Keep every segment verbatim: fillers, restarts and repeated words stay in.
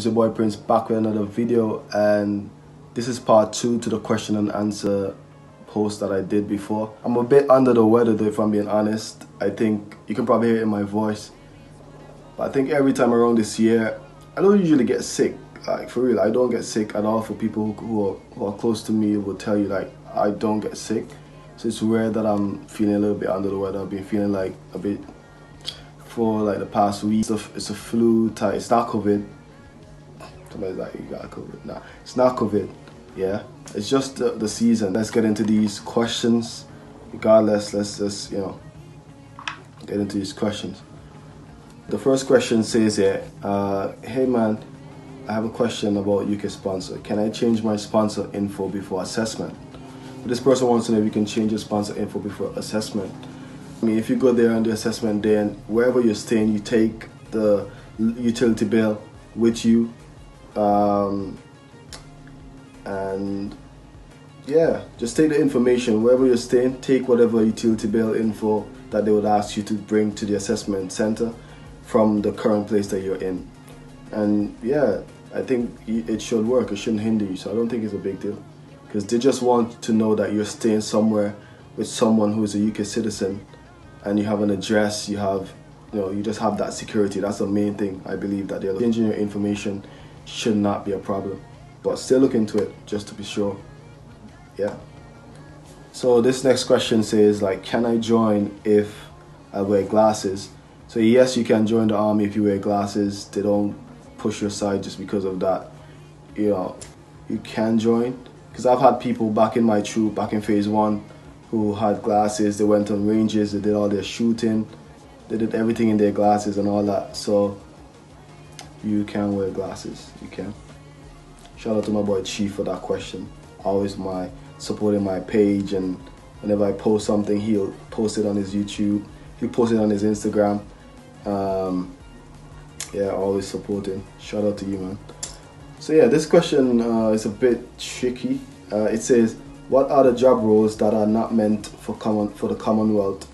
It's your boy Prince, back with another video, and this is part two to the question and answer post that I did before. I'm a bit under the weather though, if I'm being honest. I think you can probably hear it in my voice, but I think every time around this year I don't usually get sick. Like, for real, I don't get sick at all. For people who are, who are close to me will tell you, like, I don't get sick. So it's rare that I'm feeling a little bit under the weather. I've been feeling like a bit for like the past week. It's a, it's a flu type, it's not COVID. Somebody's like, you got COVID. Nah, it's not COVID, yeah? It's just the, the season. Let's get into these questions. Regardless, let's just, you know, get into these questions. The first question says here, uh, hey man, I have a question about U K sponsor. Can I change my sponsor info before assessment? But this person wants to know if you can change your sponsor info before assessment. I mean, if you go there on the assessment day and wherever you're staying, you take the utility bill with you. Um, and yeah, just take the information wherever you're staying. Take whatever utility bill info that they would ask you to bring to the assessment center from the current place that you're in. And yeah, I think it should work. It shouldn't hinder you, so I don't think it's a big deal, because they just want to know that you're staying somewhere with someone who is a U K citizen, and you have an address, you have, you know, you just have that security. That's the main thing. I believe that they're changing your information should not be a problem, but still look into it just to be sure. Yeah. So this next question says, like, can I join if I wear glasses? So yes, you can join the army if you wear glasses. They don't push you aside just because of that. You know, you can join, because I've had people back in my troop, back in phase one, who had glasses. They went on ranges, they did all their shooting, they did everything in their glasses and all that. So you can wear glasses, you can. Shout out to my boy Chief for that question. Always my supporting my page, and whenever I post something, he'll post it on his YouTube, he'll post it on his Instagram. Um, yeah, always supporting. Shout out to you, man. So yeah, this question uh, is a bit tricky. Uh, it says, what are the job roles that are not meant for common for the Commonwealth?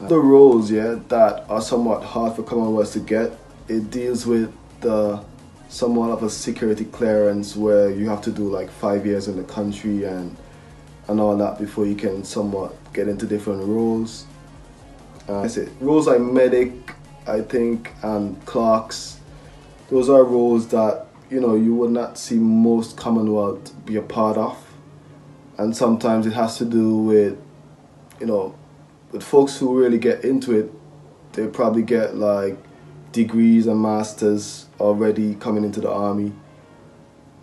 Uh, the roles, yeah, that are somewhat hard for Commonwealth to get. It deals with the somewhat of a security clearance, where you have to do like five years in the country and and all that before you can somewhat get into different roles. Uh, that's it. Roles like medic, I think, and clerks. Those are roles that, you know, you would not see most Commonwealth be a part of. And sometimes it has to do with, you know, with folks who really get into it, they probably get like degrees and masters already coming into the army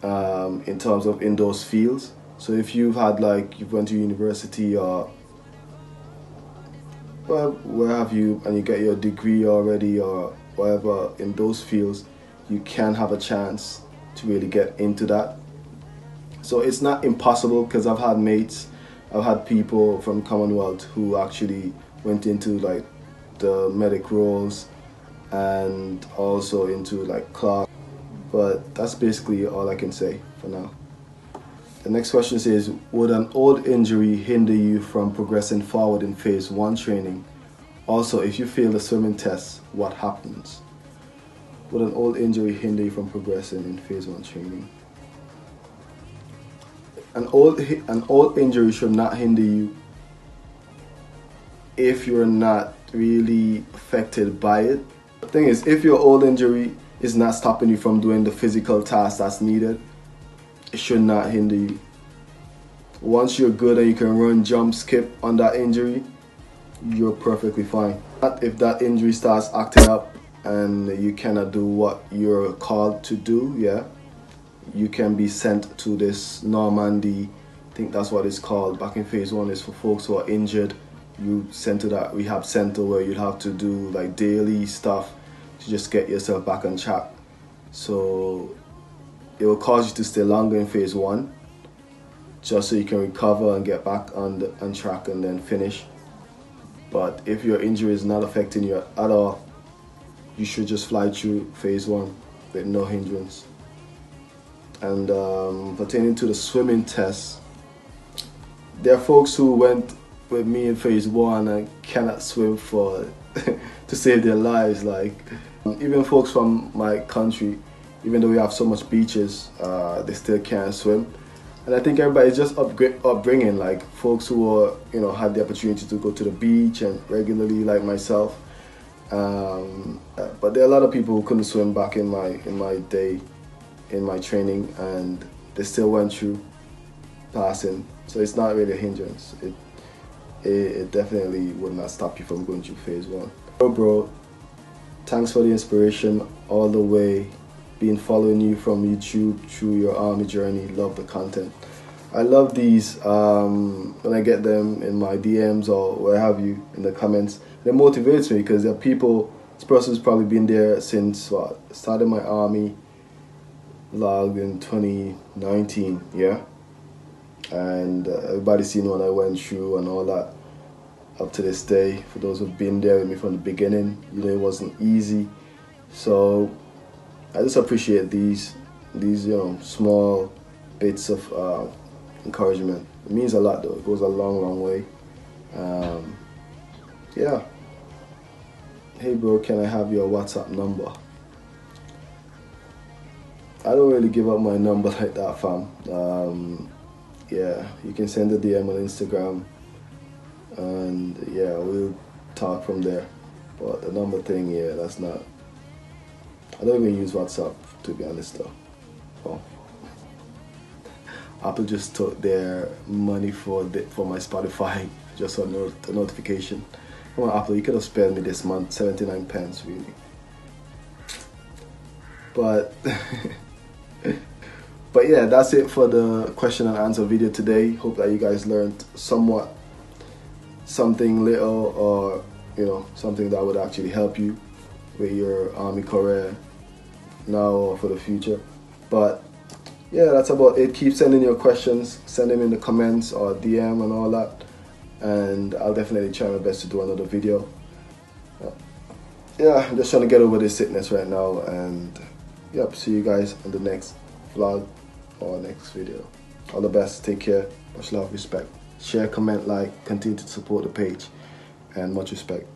um, in terms of in those fields. So if you've had like, you've went to university or well, where have you, and you get your degree already or whatever in those fields, you can have a chance to really get into that. So it's not impossible, because I've had mates, I've had people from Commonwealth who actually went into like the medic roles and also into like clerk. But that's basically all I can say for now. The next question says, would an old injury hinder you from progressing forward in phase one training? Also, if you fail the swimming test, what happens? Would an old injury hinder you from progressing in phase one training? An old, an old injury should not hinder you if you're not really affected by it. The thing is, if your old injury is not stopping you from doing the physical task that's needed, it should not hinder you. Once you're good and you can run, jump, skip on that injury, you're perfectly fine. But if that injury starts acting up and you cannot do what you're called to do, yeah, you can be sent to this Normandy, I think that's what it's called, back in phase one. It's for folks who are injured. You sent to that rehab center where you'd have to do like daily stuff to just get yourself back on track. So it will cause you to stay longer in phase one, just so you can recover and get back on, the, on track and then finish. But if your injury is not affecting you at all, you should just fly through phase one with no hindrance. And um, pertaining to the swimming test, there are folks who went with me in phase one and cannot swim for to save their lives. Like, even folks from my country Even though we have so much beaches, uh, they still can't swim. And I think everybody's just upgrade, upbringing, like folks who are, you know, had the opportunity to go to the beach and regularly, like myself. Um, but there are a lot of people who couldn't swim back in my in my day, in my training, and they still went through passing. So it's not really a hindrance. It it, it definitely would not stop you from going through phase one. Bro, bro, thanks for the inspiration all the way. Been following you from YouTube through your army journey. Love the content. I love these um, when I get them in my D Ms or where have you, in the comments. It motivates me because there are people, this person's probably been there since what, started my army vlog in twenty nineteen, yeah? And uh, everybody's seen what I went through and all that up to this day. For those who've been there with me from the beginning, you know, it wasn't easy. So I just appreciate these, these you know, small bits of uh, encouragement. It means a lot though, it goes a long, long way. Um, yeah. Hey bro, can I have your WhatsApp number? I don't really give up my number like that, fam. Um, yeah, you can send a D M on Instagram and yeah, we'll talk from there. But the number thing, yeah, that's not, I don't even use WhatsApp, to be honest though. Oh. Apple just took their money for the, for my Spotify, just a, not a notification. Come on Apple, you could have spared me this month, seventy-nine pence really. But, but yeah, that's it for the question and answer video today. Hope that you guys learned somewhat, something little or, you know, something that would actually help you with your army career now or for the future. But yeah, that's about it. Keep sending your questions, send them in the comments or D M and all that, and I'll definitely try my best to do another video. Yeah, I'm just trying to get over this sickness right now, and yep, see you guys on the next vlog or next video. All the best, take care, much love, respect, share, comment, like, continue to support the page, and much respect.